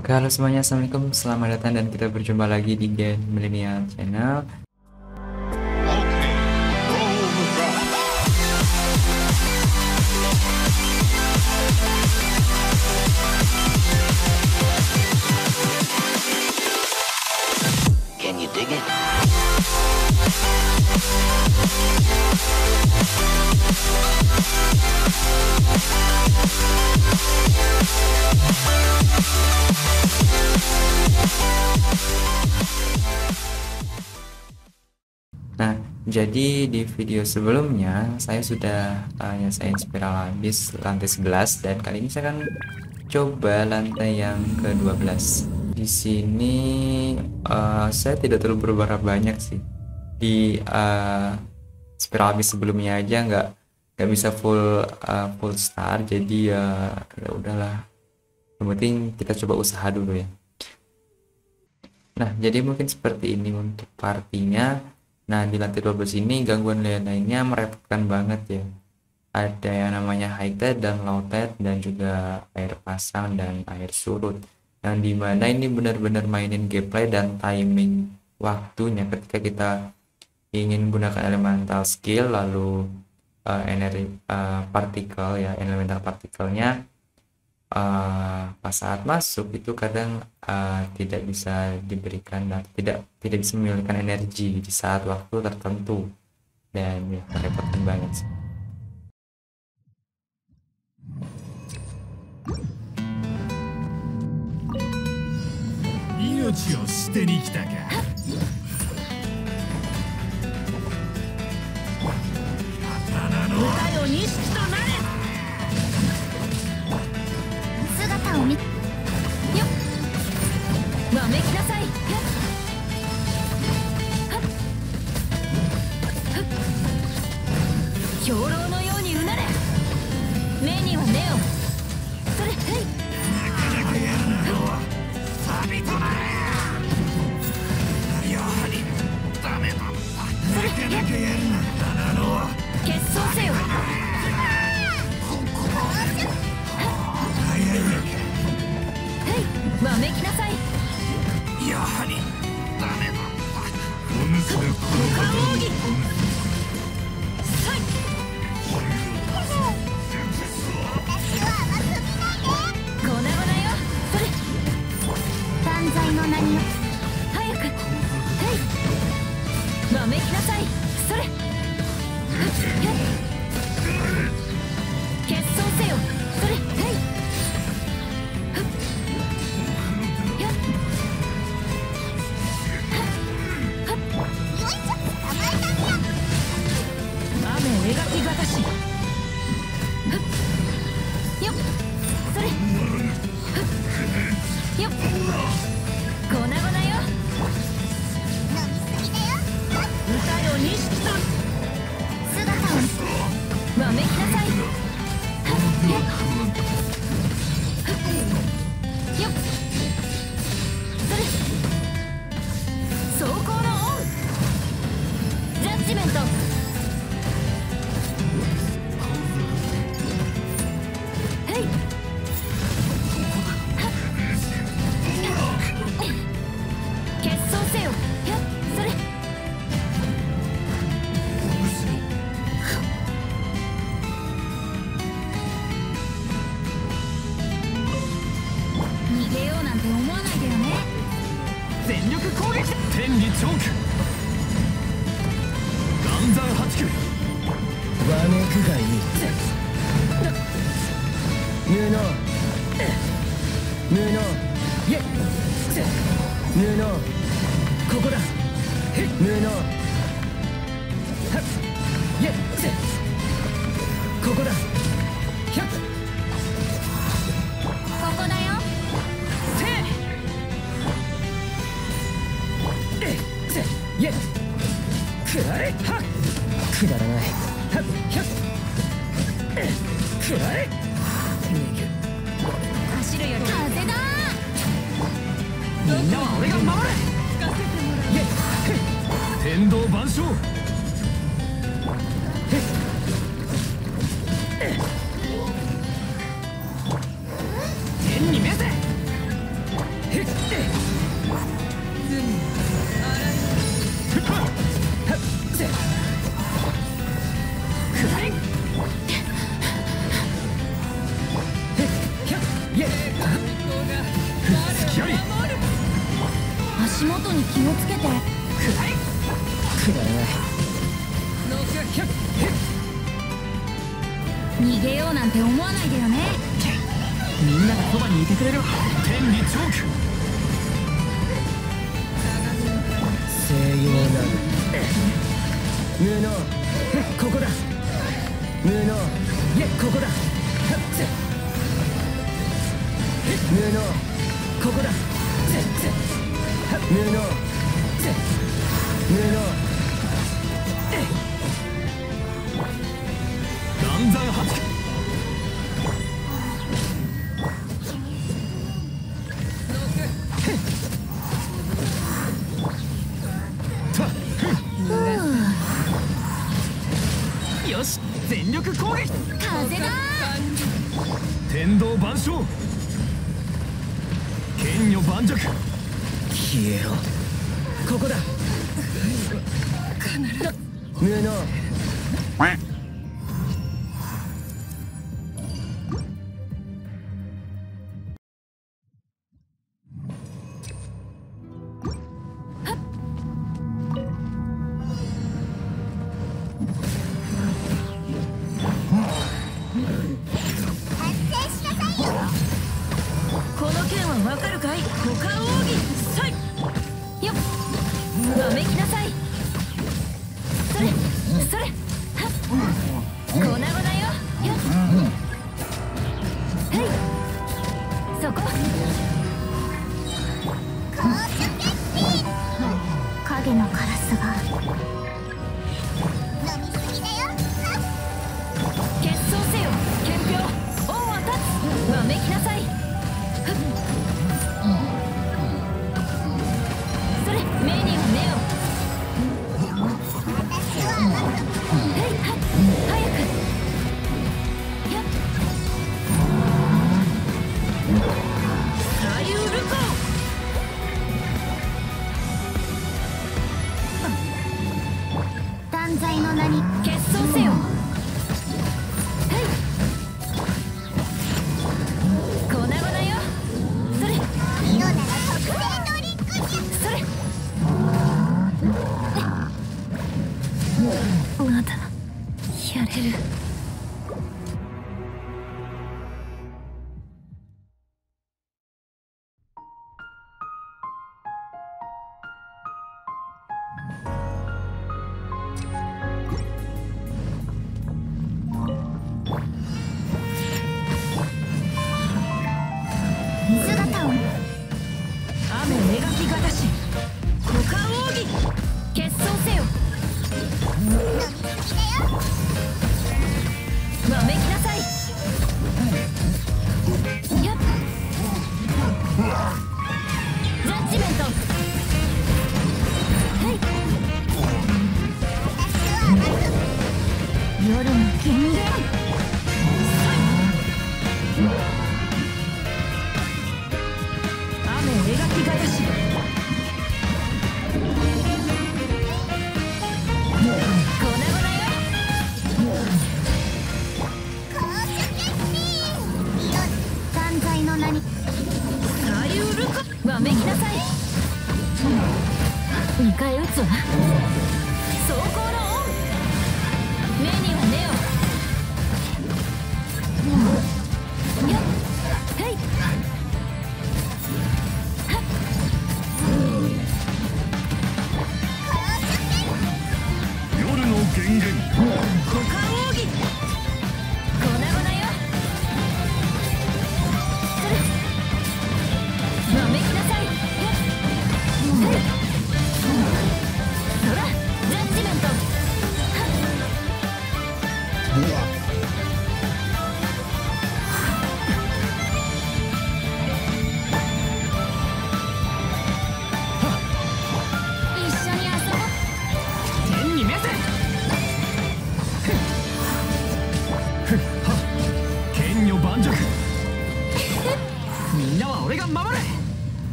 Oke, halo semuanya, assalamualaikum, selamat datang dan kita berjumpa lagi di Gen Milenial Channel. Can you dig it? Nah, jadi di video sebelumnya saya sudah nyelesain Spiral Abyss lantai 11 dan kali ini saya akan coba lantai yang ke-12. Di sini saya tidak terlalu berharap banyak sih. Di Spiral Abyss sebelumnya aja nggak bisa full star, jadi ya udahlah. Yang penting kita coba usaha dulu ya. Nah, jadi mungkin seperti ini untuk partinya. Nah, di lantai 12 ini gangguan lainnya merepotkan banget ya. Ada yang namanya high tide dan low tide, dan juga air pasang dan air surut. Dan dimana ini benar-benar mainin gameplay dan timing waktunya ketika kita ingin gunakan elemental skill, lalu partikel ya, elemental partikelnya. Pas saat masuk itu kadang tidak bisa diberikan dan tidak bisa memiliki energi di saat waktu tertentu, dan ya repotkan banget sih. Inochi o shite ni kita ka? Katana no utai o nishiki to nare.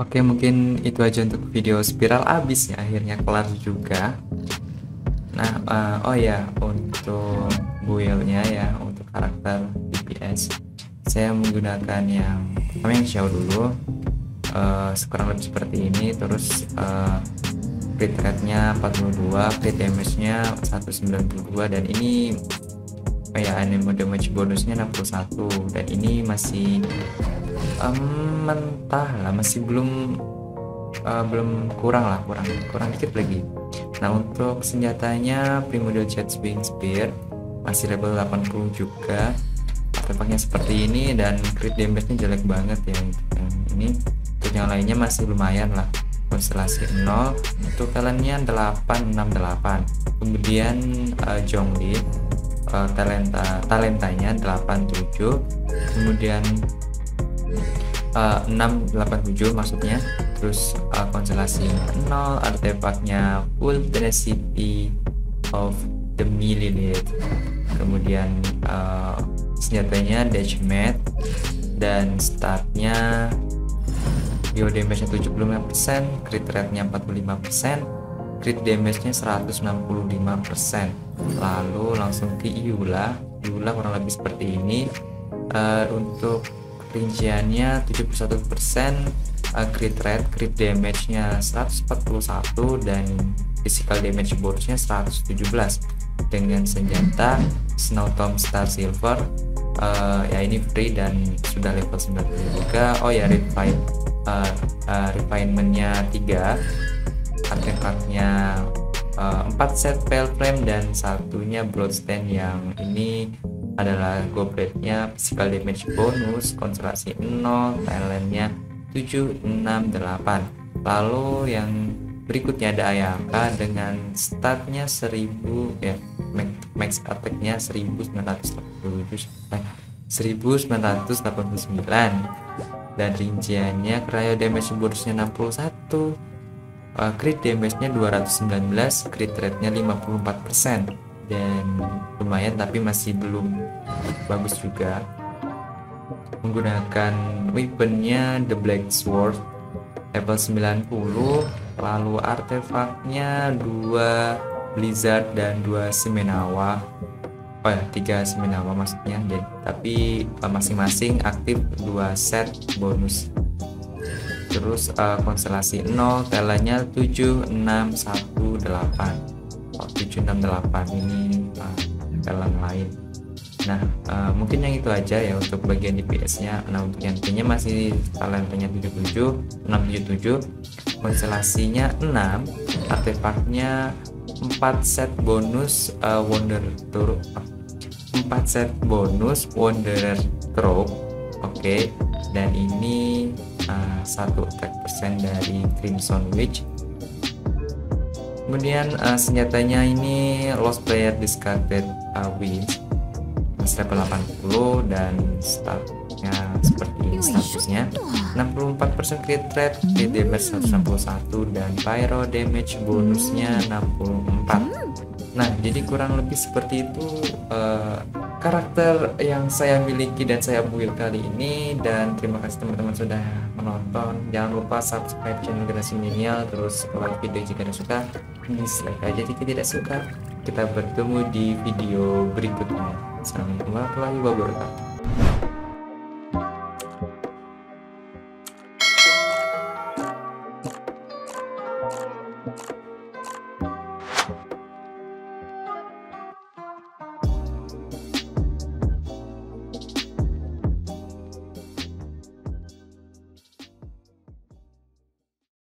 Oke, mungkin itu aja untuk video Spiral Abyss, akhirnya kelar juga. Nah, oh ya, untuk build-nya ya, untuk karakter DPS saya menggunakan yang show dulu, sekarang lebih seperti ini. Terus crit rate-nya 42, crit damage-nya 192, dan ini animo damage bonusnya 61, dan ini masih mentah lah, masih belum kurang dikit lagi. Nah, untuk senjatanya Primordial Jet Swing Spear masih level 80 juga, tempatnya seperti ini, dan crit damage-nya jelek banget ya untuk yang ini. Untuk yang lainnya masih lumayan lah, konstelasi 0, untuk talentnya 868, kemudian Zhongli talentanya 87, kemudian 687 maksudnya. Terus konstelasi 0, artefaknya full tenacity of the Millennial, kemudian senjatanya Dashmat, dan startnya bio damage nya 75%, crit rate nya 45%, crit damage nya 165%. Lalu langsung ke Eula kurang lebih seperti ini. Untuk rinciannya 71%, crit rate, crit damage nya 141, dan physical damage bonusnya 117, dengan senjata Snow Tom Star Silver. Ini free dan sudah level 90 juga. Refinement-nya 3, artefaknya 4 set pale frame, dan satunya broadstand. Yang ini adalah gobletnya, physical damage bonus, konsentrasi 0, talentnya 768. Lalu yang berikutnya ada Ayaka dengan statnya 1000 ya, max attack-nya 1989, dan rinciannya cryo damage bonusnya 61, crit damage-nya 219, crit rate-nya 54%, dan lumayan tapi masih belum bagus juga. Menggunakan weapon-nya The Black Sword level 90, lalu artefaknya 2 Blizzard dan 2 Semenawa, 3 Semenawa maksudnya, jadi, tapi masing-masing aktif 2 set bonus. terus konstelasi 0, talentnya 7618. Oh, 768 ini talent lain. Nah, mungkin yang itu aja ya untuk bagian DPS-nya. Nah, untuk yang punya masih talentnya 677, konstelasinya 6, artefaknya 4 set bonus wonder troop, 4 set bonus wonder troop. Oke, dan ini 1% dari Crimson Witch. Kemudian senjatanya ini lost player discarded wins level 80 dan statnya seperti ini statusnya. 64% crit rate, crit damage 161 dan pyro damage bonusnya 64. Nah, jadi kurang lebih seperti itu karakter yang saya miliki dan saya build kali ini. Dan terima kasih teman-teman sudah menonton. Jangan lupa subscribe channel Generasi Milenial, terus like video jika ada suka, dislike aja jika tidak suka. Kita bertemu di video berikutnya. Assalamualaikum warahmatullahi wabarakatuh.